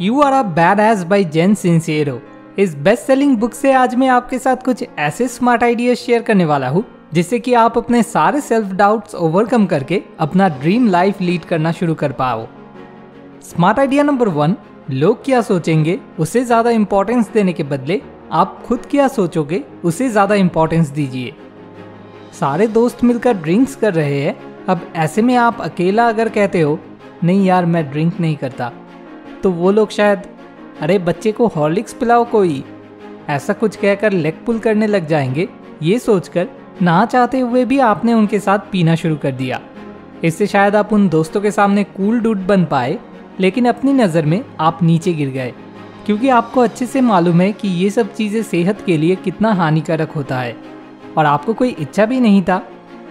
You are a badass by Jen Sincero इस best selling book से आज मैं आपके साथ कुछ ऐसे स्मार्ट आइडिया शेयर करने वाला हूँ जिससे कि आप अपने सारे सेल्फ डाउट्स ओवरकम करके अपना ड्रीम लाइफ लीड करना शुरू कर पाओ। स्मार्ट आइडिया नंबर 1, लोग क्या सोचेंगे उसे ज़्यादा इम्पोर्टेंस देने के बदले आप खुद क्या सोचोगे उसे ज़्यादा इम्पोर्टेंस दीजिए। सारे दोस्त मिलकर ड्रिंक्स कर रहे हैं, अब ऐसे में आप अकेला अगर कहते हो नहीं यार मैं ड्रिंक नहीं करता, तो वो लोग शायद अरे बच्चे को हॉर्लिक्स पिलाओ कोई, ऐसा कुछ कहकर लेग पुल करने लग जाएंगे। ये सोचकर ना चाहते हुए भी आपने उनके साथ पीना शुरू कर दिया। इससे शायद आप उन दोस्तों के सामने कूल डूड बन पाए, लेकिन अपनी नज़र में आप नीचे गिर गए, क्योंकि आपको अच्छे से मालूम है कि ये सब चीज़ें सेहत के लिए कितना हानिकारक होता है। और आपको कोई इच्छा भी नहीं था,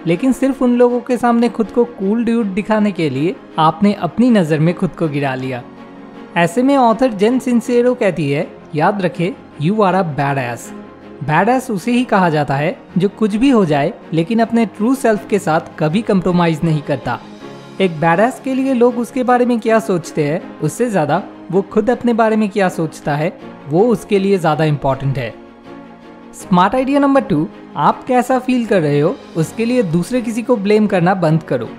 लेकिन सिर्फ उन लोगों के सामने खुद को कूल ड्यूड दिखाने के लिए आपने अपनी नज़र में खुद को गिरा लिया। ऐसे में ऑथर जेन सिंसेरो कहती है, याद रखें you are a badass. Badass उसे ही कहा जाता है जो कुछ भी हो जाए लेकिन अपने ट्रू सेल्फ के साथ कभी कंप्रोमाइज़ नहीं करता। एक बैडएस के लिए लोग उसके बारे में क्या सोचते हैं उससे ज़्यादा वो खुद अपने बारे में क्या सोचता है वो उसके लिए ज़्यादा इम्पॉर्टेंट है। स्मार्ट आइडिया नंबर 2, आप कैसा फील कर रहे हो उसके लिए दूसरे किसी को ब्लेम करना बंद करो।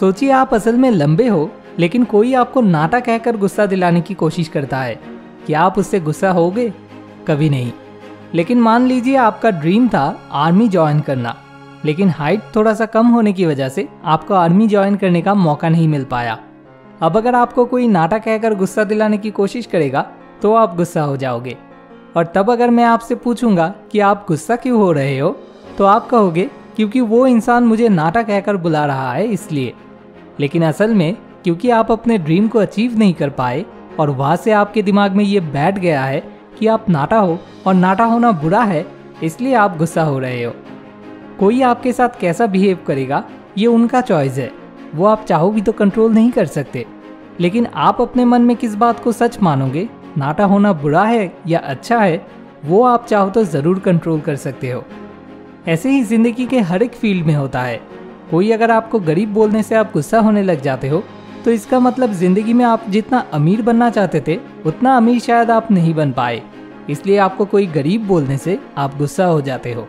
सोचिए आप असल में लंबे हो, लेकिन कोई आपको नाटा कहकर गुस्सा दिलाने की कोशिश करता है। क्या आप उससे गुस्सा होगे? कभी नहीं। लेकिन मान लीजिए आपका ड्रीम था आर्मी ज्वाइन करना, लेकिन हाइट थोड़ा सा कम होने की वजह से आपको आर्मी ज्वाइन करने का मौका नहीं मिल पाया। अब अगर आपको कोई नाटा कहकर गुस्सा दिलाने की कोशिश करेगा तो आप गुस्सा हो जाओगे, और तब अगर मैं आपसे पूछूंगा कि आप गुस्सा क्यों हो रहे हो तो आप कहोगे क्योंकि वो इंसान मुझे नाटा कहकर बुला रहा है इसलिए। लेकिन असल में क्योंकि आप अपने ड्रीम को अचीव नहीं कर पाए और वहाँ से आपके दिमाग में ये बैठ गया है कि आप नाटा हो और नाटा होना बुरा है, इसलिए आप गुस्सा हो रहे हो। कोई आपके साथ कैसा बिहेव करेगा ये उनका चॉइस है, वो आप चाहो भी तो कंट्रोल नहीं कर सकते। लेकिन आप अपने मन में किस बात को सच मानोगे, नाटा होना बुरा है या अच्छा है, वो आप चाहो तो ज़रूर कंट्रोल कर सकते हो। ऐसे ही ज़िंदगी के हर एक फील्ड में होता है। कोई अगर आपको गरीब बोलने से आप गुस्सा होने लग जाते हो तो इसका मतलब ज़िंदगी में आप जितना अमीर बनना चाहते थे उतना अमीर शायद आप नहीं बन पाए, इसलिए आपको कोई गरीब बोलने से आप गुस्सा हो जाते हो।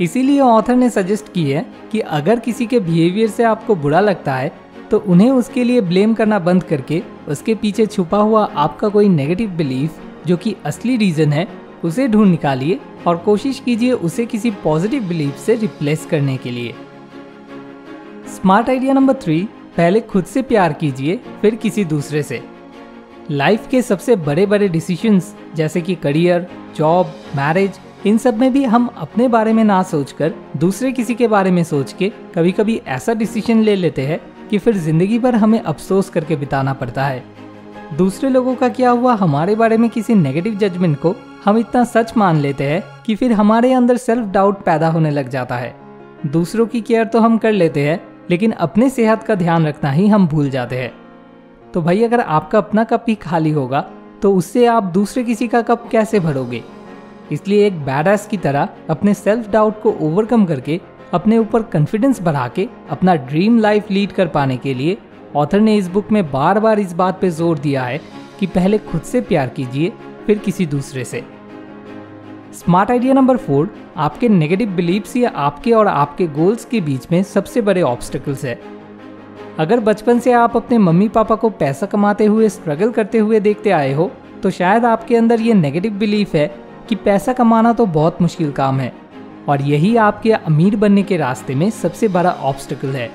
इसीलिए ऑथर ने सजेस्ट की है कि अगर किसी के बिहेवियर से आपको बुरा लगता है तो उन्हें उसके लिए ब्लेम करना बंद करके उसके पीछे छुपा हुआ आपका कोई नेगेटिव बिलीफ जो कि असली रीज़न है उसे ढूंढ निकालिए और कोशिश कीजिए उसे किसी पॉजिटिव बिलीफ से रिप्लेस करने के लिए। स्मार्ट आइडिया नंबर 3, पहले खुद से प्यार कीजिए फिर किसी दूसरे से। लाइफ के सबसे बड़े बड़े डिसीजंस जैसे कि करियर, जॉब, मैरिज, इन सब में भी हम अपने बारे में ना सोचकर दूसरे किसी के बारे में सोच के कभी कभी ऐसा डिसीजन ले लेते हैं कि फिर ज़िंदगी भर हमें अफसोस करके बिताना पड़ता है। दूसरे लोगों का किया हुआ हमारे बारे में किसी नेगेटिव जजमेंट को हम इतना सच मान लेते हैं कि फिर हमारे अंदर सेल्फ डाउट पैदा होने लग जाता है। दूसरों की केयर तो हम कर लेते हैं, लेकिन अपने सेहत का ध्यान रखना ही हम भूल जाते हैं। तो भाई अगर आपका अपना कप ही खाली होगा तो उससे आप दूसरे किसी का कप कैसे भरोगे? इसलिए एक बैडएस की तरह अपने सेल्फ डाउट को ओवरकम करके अपने ऊपर कॉन्फिडेंस बढ़ा के अपना ड्रीम लाइफ लीड कर पाने के लिए ऑथर ने इस बुक में बार बार इस बात पे जोर दिया है कि पहले खुद से प्यार कीजिए फिर किसी दूसरे से। स्मार्ट आइडिया नंबर 4, आपके नेगेटिव बिलीफ्स या आपके और आपके गोल्स के बीच में सबसे बड़े ऑब्स्टिकल्स है। अगर बचपन से आप अपने मम्मी पापा को पैसा कमाते हुए स्ट्रगल करते हुए देखते आए हो तो शायद आपके अंदर ये नेगेटिव बिलीफ है कि पैसा कमाना तो बहुत मुश्किल काम है, और यही आपके अमीर बनने के रास्ते में सबसे बड़ा ऑब्स्टिकल है।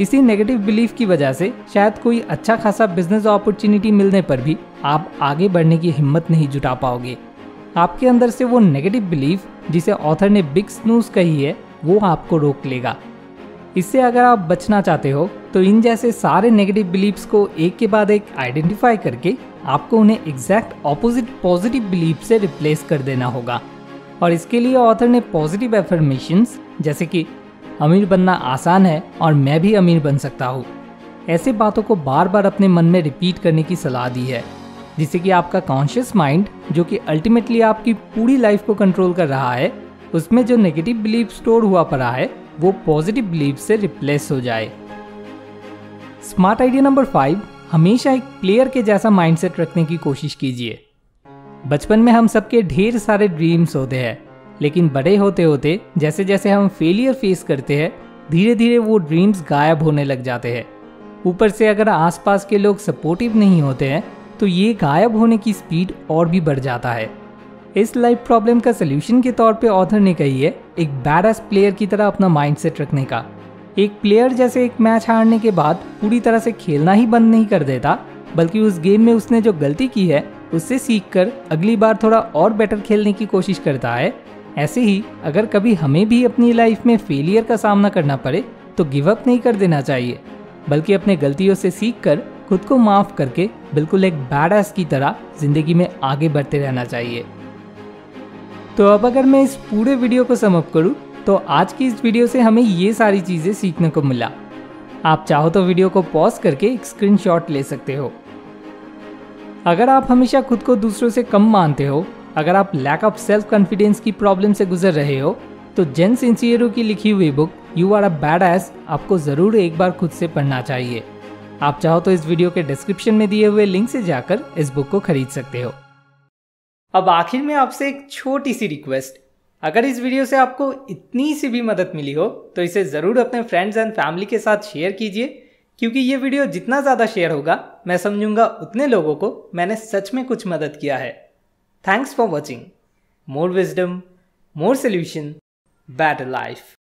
इसी नेगेटिव बिलीफ की वजह से शायद कोई अच्छा खासा बिजनेस अपॉर्चुनिटी मिलने पर भी आप आगे बढ़ने की हिम्मत नहीं जुटा पाओगे। आपके अंदर से वो नेगेटिव बिलीफ जिसे ऑथर ने बिग स्नूज कही है वो आपको रोक लेगा। इससे अगर आप बचना चाहते हो तो इन जैसे सारे नेगेटिव बिलीफ्स को एक के बाद एक आइडेंटिफाई करके आपको उन्हें एग्जैक्ट ऑपोजिट पॉजिटिव बिलीफ से रिप्लेस कर देना होगा। और इसके लिए ऑथर ने पॉजिटिव एफर्मेशंस जैसे कि अमीर बनना आसान है और मैं भी अमीर बन सकता हूँ, ऐसे बातों को बार बार अपने मन में रिपीट करने की सलाह दी है, जिससे कि आपका कॉन्शियस माइंड जो कि अल्टीमेटली आपकी पूरी लाइफ को कंट्रोल कर रहा है उसमें जो नेगेटिव बिलीफ स्टोर हुआ पड़ा है वो पॉजिटिव बिलीफ से रिप्लेस हो जाए। स्मार्ट आइडिया नंबर 5, हमेशा एक प्लेयर के जैसा माइंडसेट रखने की कोशिश कीजिए। बचपन में हम सबके ढेर सारे ड्रीम्स होते हैं, लेकिन बड़े होते होते जैसे जैसे हम फेलियर फेस करते हैं धीरे धीरे वो ड्रीम्स गायब होने लग जाते हैं। ऊपर से अगर आसपास के लोग सपोर्टिव नहीं होते हैं तो ये गायब होने की स्पीड और भी बढ़ जाता है। इस लाइफ प्रॉब्लम का सलूशन के तौर पे ऑथर ने कही है एक बैडएस प्लेयर की तरह अपना माइंडसेट रखने का। एक प्लेयर जैसे एक मैच हारने के बाद पूरी तरह से खेलना ही बंद नहीं कर देता, बल्कि उस गेम में उसने जो गलती की है उससे सीखकर अगली बार थोड़ा और बेटर खेलने की कोशिश करता है। ऐसे ही अगर कभी हमें भी अपनी लाइफ में फेलियर का सामना करना पड़े तो गिव अप नहीं कर देना चाहिए, बल्कि अपने गलतियों से सीखकर खुद को माफ करके बिल्कुल एक बैडएस की तरह जिंदगी में आगे बढ़ते रहना चाहिए। तो अब अगर मैं इस पूरे वीडियो को समअप करूँ तो आज की इस वीडियो से हमें ये सारी चीज़ें सीखने को मिला। आप चाहो तो वीडियो को पॉज करके एक स्क्रीनशॉट ले सकते हो। अगर आप हमेशा खुद को दूसरों से कम मानते हो, अगर आप लैक ऑफ सेल्फ कॉन्फिडेंस की प्रॉब्लम से गुजर रहे हो, तो जेन सिंसियरो की लिखी हुई book you are a badass आपको ज़रूर एक बार खुद से पढ़ना चाहिए। आप चाहो तो इस वीडियो के डिस्क्रिप्शन में दिए हुए लिंक से जाकर इस बुक को खरीद सकते हो। अब आखिर में आपसे एक छोटी सी रिक्वेस्ट, अगर इस वीडियो से आपको इतनी सी भी मदद मिली हो तो इसे ज़रूर अपने फ्रेंड्स एंड फैमिली के साथ शेयर कीजिए, क्योंकि ये वीडियो जितना ज़्यादा शेयर होगा मैं समझूंगा उतने लोगों को मैंने सच में कुछ मदद किया है। Thanks for watching. More wisdom, more solution, better life.